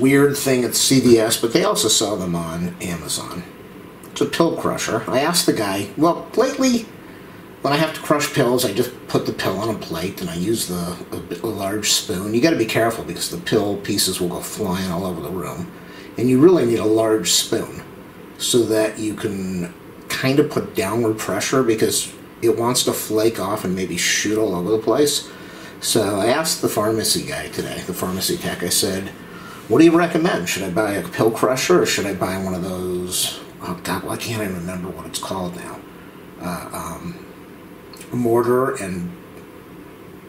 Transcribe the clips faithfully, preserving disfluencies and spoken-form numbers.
weird thing at C V S, but they also sell them on Amazon. It's a pill crusher. I asked the guy, well, lately when I have to crush pills, I just put the pill on a plate and I use the a, a large spoon. You got to be careful because the pill pieces will go flying all over the room. And you really need a large spoon so that you can kind of put downward pressure because it wants to flake off and maybe shoot all over the place. So I asked the pharmacy guy today, the pharmacy tech, I said, what do you recommend? Should I buy a pill crusher or should I buy one of those, oh God, why can't I remember what it's called now? Uh, um, a mortar and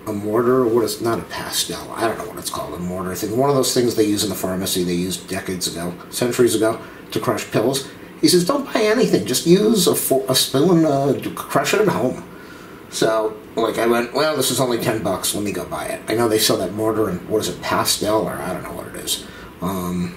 a mortar, what is, not a pastel, I don't know what it's called, a mortar thing. One of those things they use in the pharmacy, they used decades ago, centuries ago, to crush pills. He says, don't buy anything, just use a, for a spoon, uh, to crush it at home. So, like, I went, well, this is only ten bucks, let me go buy it. I know they sell that mortar and, what is it, pastel, or I don't know what it is, um,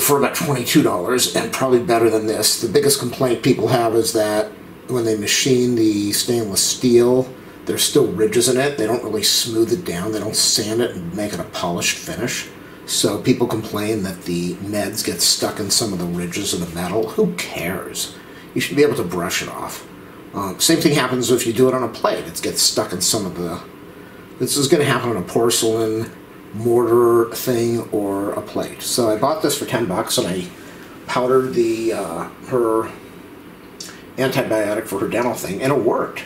for about twenty-two dollars, and probably better than this. The biggest complaint people have is that when they machine the stainless steel, there's still ridges in it. They don't really smooth it down, they don't sand it and make it a polished finish. So people complain that the meds get stuck in some of the ridges of the metal. Who cares? You should be able to brush it off. Um, same thing happens if you do it on a plate. It gets stuck in some of the... This is going to happen on a porcelain mortar thing or a plate. So I bought this for ten bucks and I powdered the uh, her antibiotic for her dental thing, and it worked.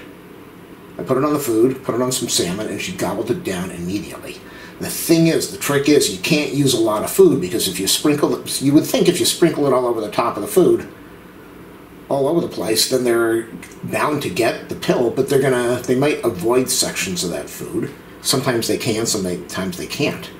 I put it on the food, put it on some salmon, and she gobbled it down immediately. The thing is, the trick is, you can't use a lot of food because if you sprinkle it, you would think if you sprinkle it all over the top of the food, all over the place, then they're bound to get the pill, but they're gonna, they might avoid sections of that food. Sometimes they can, sometimes they can't.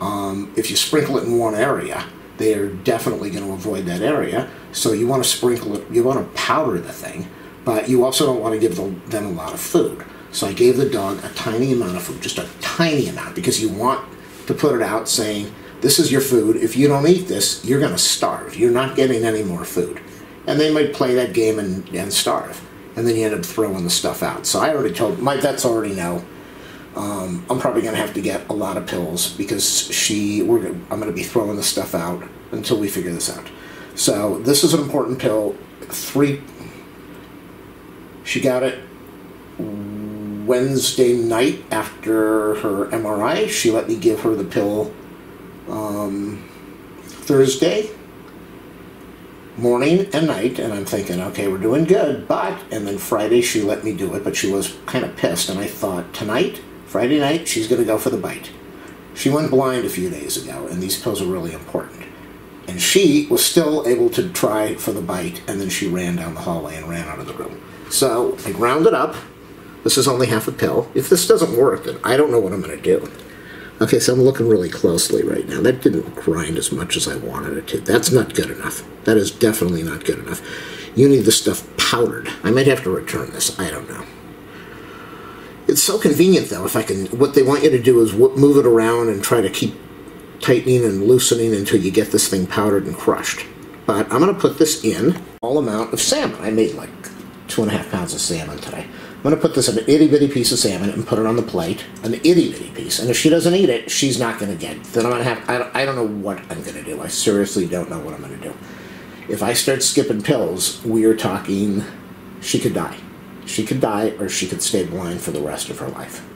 Um, if you sprinkle it in one area, they're definitely gonna avoid that area, so you wanna sprinkle it, you wanna powder the thing, but you also don't wanna give them a lot of food. So I gave the dog a tiny amount of food, just a tiny amount, because you want to put it out saying, this is your food, if you don't eat this, you're gonna starve, you're not getting any more food. And they might play that game and, and starve. And then you end up throwing the stuff out. So I already told, my vets already know, um, I'm probably going to have to get a lot of pills because she, we're gonna, I'm going to be throwing the stuff out until we figure this out. So this is an important pill. Three, she got it Wednesday night after her M R I. She let me give her the pill um, Thursday morning and night, and I'm thinking, okay, we're doing good, but, and then Friday she let me do it, but she was kind of pissed, and I thought, tonight, Friday night, she's going to go for the bite. She went blind a few days ago, and these pills are really important. And she was still able to try for the bite, and then she ran down the hallway and ran out of the room. So I ground it up. This is only half a pill. If this doesn't work, then I don't know what I'm going to do. Okay, so I'm looking really closely right now. That didn't grind as much as I wanted it to. That's not good enough. That is definitely not good enough. You need this stuff powdered. I might have to return this. I don't know. It's so convenient, though, if I can... What they want you to do is move it around and try to keep tightening and loosening until you get this thing powdered and crushed. But I'm going to put this in all amount of salmon. I made, like, two and a half pounds of salmon today. I'm going to put this in an itty-bitty piece of salmon and put it on the plate, an itty-bitty piece, and if she doesn't eat it, she's not going to get it. Then I'm going to have, I don't, I don't know what I'm going to do. I seriously don't know what I'm going to do. If I start skipping pills, we are talking, she could die. She could die, or she could stay blind for the rest of her life.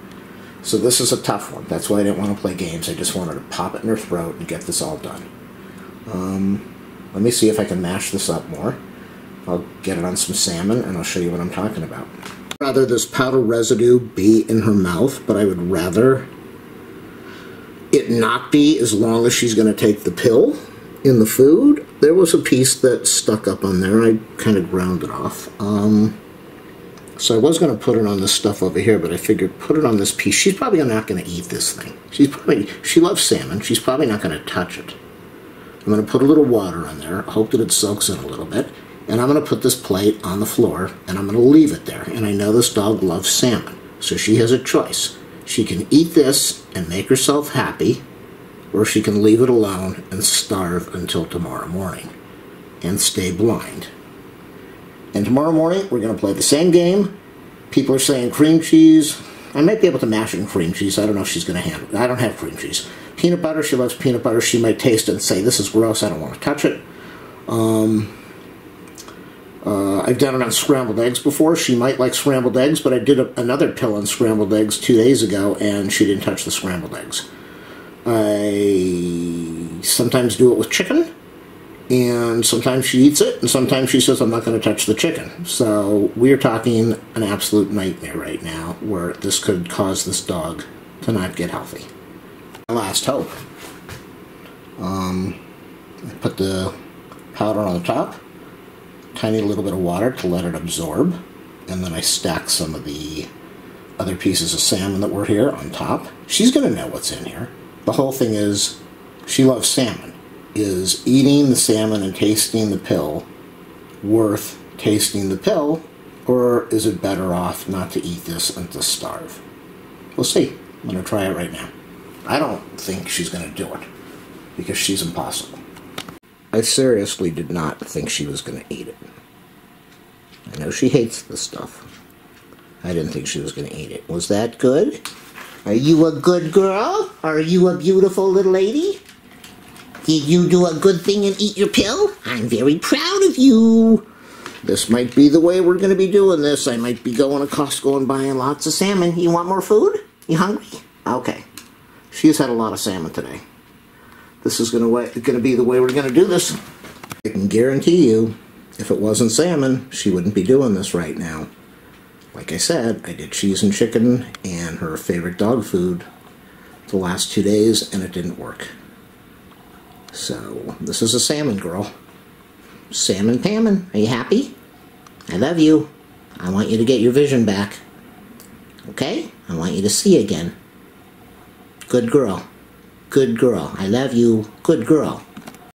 So this is a tough one. That's why I didn't want to play games. I just wanted to pop it in her throat and get this all done. Um, let me see if I can mash this up more. I'll get it on some salmon, and I'll show you what I'm talking about. Rather this powder residue be in her mouth, but I would rather it not be as long as she's going to take the pill in the food. There was a piece that stuck up on there. I kind of ground it off. Um, so I was going to put it on this stuff over here, but I figured put it on this piece. She's probably not going to eat this thing. She's probably, she loves salmon. She's probably not going to touch it. I'm going to put a little water on there. I hope that it soaks in a little bit. And I'm going to put this plate on the floor, and I'm going to leave it there. And I know this dog loves salmon, so she has a choice. She can eat this and make herself happy, or she can leave it alone and starve until tomorrow morning and stay blind. And tomorrow morning, we're going to play the same game. People are saying cream cheese. I might be able to mash it in cream cheese. I don't know if she's going to handle it. I don't have cream cheese. peanut butter. She loves peanut butter. She may taste it and say, this is gross, I don't want to touch it. Um, uh, I've done it on scrambled eggs before. She might like scrambled eggs, but I did a, another pill on scrambled eggs two days ago, and she didn't touch the scrambled eggs. I sometimes do it with chicken, and sometimes she eats it, and sometimes she says, I'm not going to touch the chicken. So we're talking an absolute nightmare right now, where this could cause this dog to not get healthy. My last hope. Um, I put the powder on the top, tiny little bit of water to let it absorb, and then I stack some of the other pieces of salmon that were here on top. She's going to know what's in here. The whole thing is, she loves salmon. Is eating the salmon and tasting the pill worth tasting the pill, or is it better off not to eat this and to starve? We'll see. I'm going to try it right now. I don't think she's going to do it, because she's impossible. I seriously did not think she was going to eat it. I know she hates this stuff. I didn't think she was going to eat it. Was that good? Are you a good girl? Are you a beautiful little lady? Did you do a good thing and eat your pill? I'm very proud of you. This might be the way we're going to be doing this. I might be going to Costco and buying lots of salmon. You want more food? You hungry? Okay. She's had a lot of salmon today. This is going to be the way we're going to do this. I can guarantee you, if it wasn't salmon, she wouldn't be doing this right now. Like I said, I did cheese and chicken and her favorite dog food the last two days, and it didn't work. So, this is a salmon girl. Salmon Pammin, are you happy? I love you. I want you to get your vision back. Okay? I want you to see again. Good girl. Good girl. I love you. Good girl.